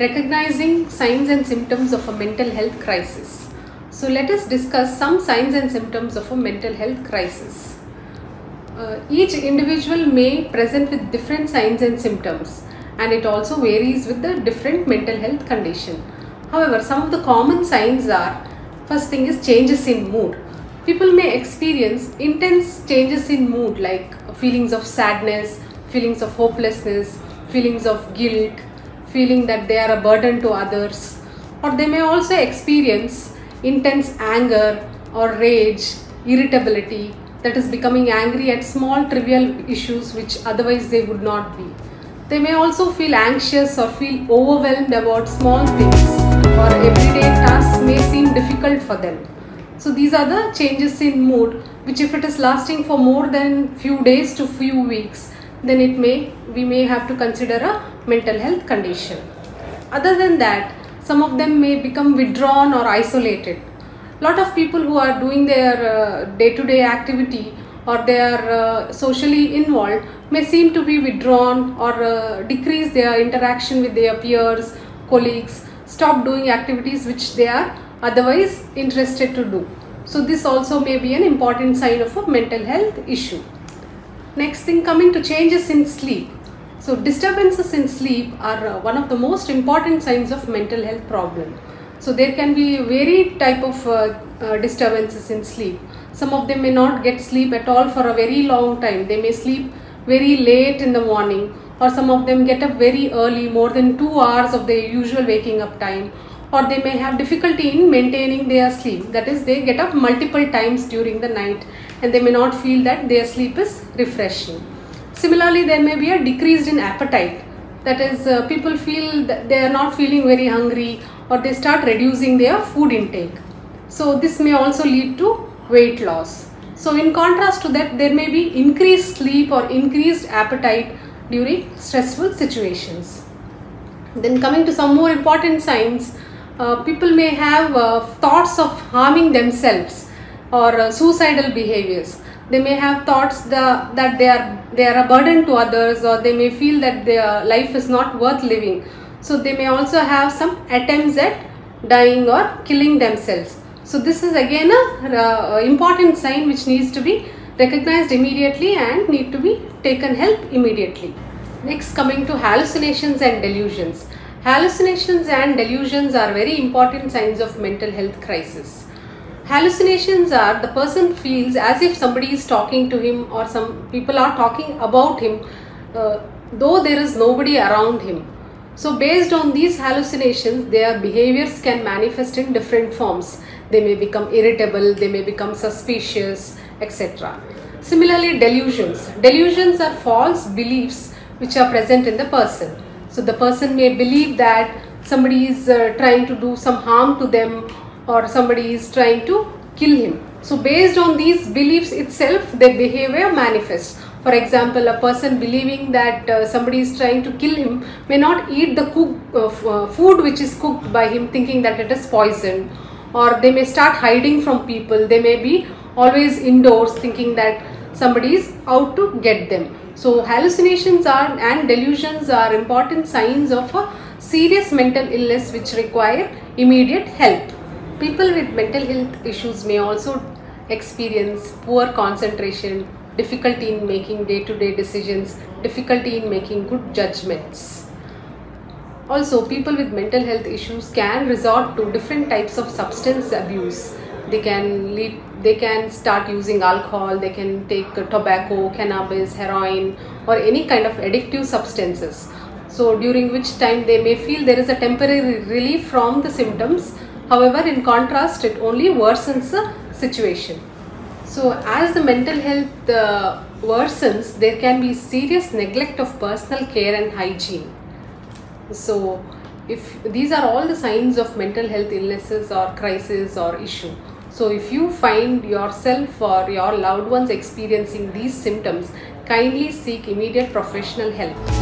Recognizing signs and symptoms of a mental health crisis. So let us discuss some signs and symptoms of a mental health crisis. Each individual may present with different signs and symptoms, and it also varies with the different mental health condition. However, some of the common signs are, first thing is changes in mood. People may experience intense changes in mood like feelings of sadness, feelings of hopelessness, feelings of guilt, feeling that they are a burden to others, or they may also experience intense anger or rage, irritability, that is becoming angry at small trivial issues which otherwise they would not be. They may also feel anxious or feel overwhelmed about small things, or everyday tasks may seem difficult for them. So these are the changes in mood which, if it is lasting for more than few days to few weeks, then we may have to consider a mental health condition. Other than that, some of them may become withdrawn or isolated. Lot of people who are doing their day-to-day activity or they are socially involved may seem to be withdrawn or decrease their interaction with their peers, colleagues, stop doing activities which they are otherwise interested to do. So this also may be an important sign of a mental health issue. Next thing, coming to changes in sleep. So disturbances in sleep are one of the most important signs of mental health problem. So there can be varied type of disturbances in sleep. Some of them may not get sleep at all for a very long time. They may sleep very late in the morning, or some of them get up very early, more than 2 hours of their usual waking up time, or they may have difficulty in maintaining their sleep. That is, they get up multiple times during the night and they may not feel that their sleep is refreshing. Similarly, there may be a decrease in appetite. That is, people feel that they are not feeling very hungry, or they start reducing their food intake. So this may also lead to weight loss. So in contrast to that, there may be increased sleep or increased appetite during stressful situations. Then coming to some more important signs, people may have thoughts of harming themselves or suicidal behaviors. They may have thoughts that they are a burden to others, or they may feel that their life is not worth living. So they may also have some attempts at dying or killing themselves. So this is again an important sign which needs to be recognized immediately and need to be taken help immediately. Next, coming to hallucinations and delusions. Hallucinations and delusions are very important signs of mental health crisis. Hallucinations are the person feels as if somebody is talking to him or some people are talking about him, though there is nobody around him. So based on these hallucinations, their behaviors can manifest in different forms. They may become irritable, they may become suspicious, etc. Similarly, delusions. Delusions are false beliefs which are present in the person. So the person may believe that somebody is trying to do some harm to them, or somebody is trying to kill him. So based on these beliefs itself, their behavior manifests. For example, a person believing that somebody is trying to kill him may not eat the food which is cooked by him, thinking that it is poison, or they may start hiding from people. They may be always indoors, thinking that somebody is out to get them. So hallucinations and delusions are important signs of a serious mental illness which require immediate help. People with mental health issues may also experience poor concentration, difficulty in making day-to-day decisions, difficulty in making good judgments. Also, people with mental health issues can resort to different types of substance abuse. They can start using alcohol, they can take tobacco, cannabis, heroin, or any kind of addictive substances. So during which time they may feel there is a temporary relief from the symptoms. However, in contrast, it only worsens the situation. So as the mental health worsens, there can be serious neglect of personal care and hygiene. So if these are all the signs of mental health illnesses or crisis or issue. So if you find yourself or your loved ones experiencing these symptoms, kindly seek immediate professional help.